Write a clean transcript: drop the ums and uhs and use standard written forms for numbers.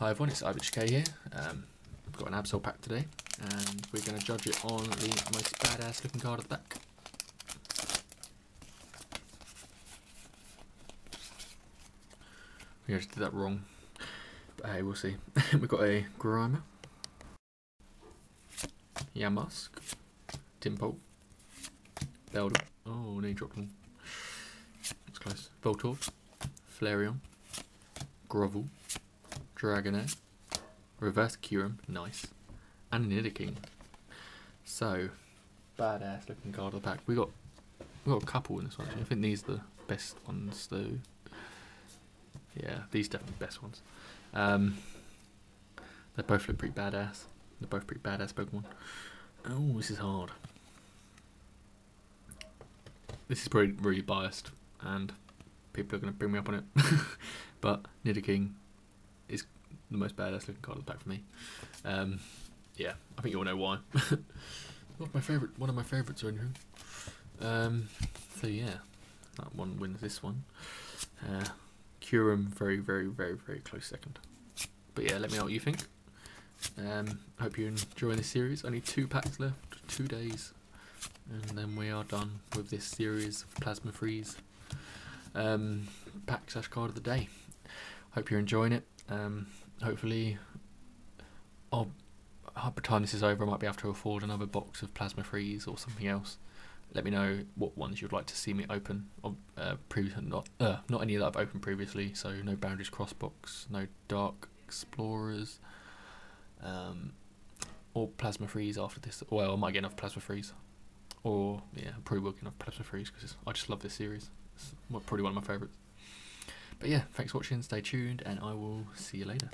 Hi everyone, it's IblitzUK here. We've got an Absol pack today, and we're going to judge it on the most badass looking card at the back. We actually did that wrong, but hey, we'll see. We've got a Grimer, Yamask, Timpole, Beldum. Oh, nearly dropped one. That's close. Voltorb, Flareon, Grovyle, Dragonair, reverse Kyurem, nice, and Nidoking. So, badass looking card of the pack. We got a couple in this one. Actually. I think these are the best ones though. Yeah, these definitely best ones. They both look pretty badass. They're both pretty badass Pokemon. Oh, this is hard. This is probably really biased, and people are going to bring me up on it. But Nidoking is the most badass looking card of the pack for me. Yeah, I think you all know why. Not my favourite, one of my favourites or anything. So yeah, that one wins this one. Kyurem very, very, very, very close second. But yeah, let me know what you think. Hope you enjoy this series. Only 2 packs left, 2 days, and then we are done with this series of Plasma Freeze pack / card of the day. Hope you're enjoying it. Hopefully, by the time this is over, I might be able to afford another box of Plasma Freeze or something else. Let me know what ones you'd like to see me open. Not any that I've opened previously. So no Boundary Cross box, no Dark Explorers, or Plasma Freeze after this. Well, I might get enough Plasma Freeze, or yeah, I probably will get enough Plasma Freeze because I just love this series. It's probably one of my favourites. But yeah, thanks for watching, stay tuned, and I will see you later.